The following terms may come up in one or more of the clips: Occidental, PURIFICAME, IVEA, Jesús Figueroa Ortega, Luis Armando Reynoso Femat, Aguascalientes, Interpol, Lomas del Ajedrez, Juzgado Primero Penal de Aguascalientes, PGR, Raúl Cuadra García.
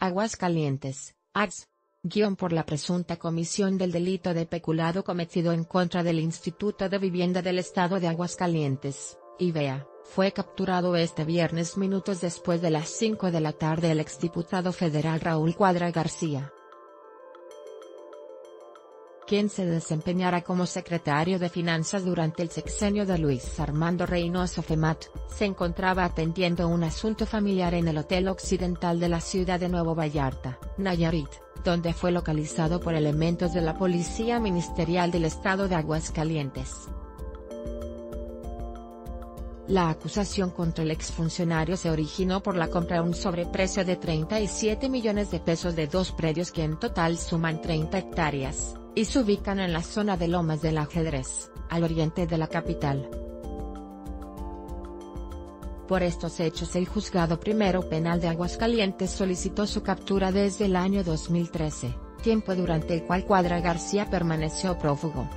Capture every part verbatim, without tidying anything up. Aguascalientes, A G S, guión por la presunta comisión del delito de peculado cometido en contra del Instituto de Vivienda del Estado de Aguascalientes, I V E A. Fue capturado este viernes minutos después de las cinco de la tarde el exdiputado federal Raúl Cuadra García, quien se desempeñará como secretario de Finanzas durante el sexenio de Luis Armando Reynoso Femat. Se encontraba atendiendo un asunto familiar en el Hotel Occidental de la ciudad de Nuevo Vallarta, Nayarit, donde fue localizado por elementos de la Policía Ministerial del Estado de Aguascalientes. La acusación contra el exfuncionario se originó por la compra a un sobreprecio de treinta y siete millones de pesos de dos predios que en total suman treinta hectáreas, y se ubican en la zona de Lomas del Ajedrez, al oriente de la capital. Por estos hechos el Juzgado Primero Penal de Aguascalientes solicitó su captura desde el año dos mil trece, tiempo durante el cual Cuadra García permaneció prófugo.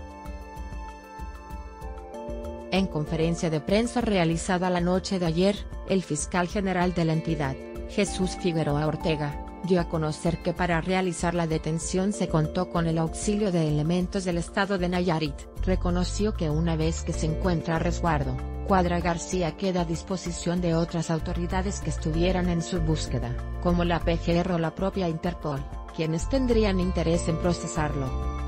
En conferencia de prensa realizada la noche de ayer, el fiscal general de la entidad, Jesús Figueroa Ortega, dio a conocer que para realizar la detención se contó con el auxilio de elementos del estado de Nayarit. Reconoció que una vez que se encuentra a resguardo, Cuadra García queda a disposición de otras autoridades que estuvieran en su búsqueda, como la P G R o la propia Interpol, quienes tendrían interés en procesarlo.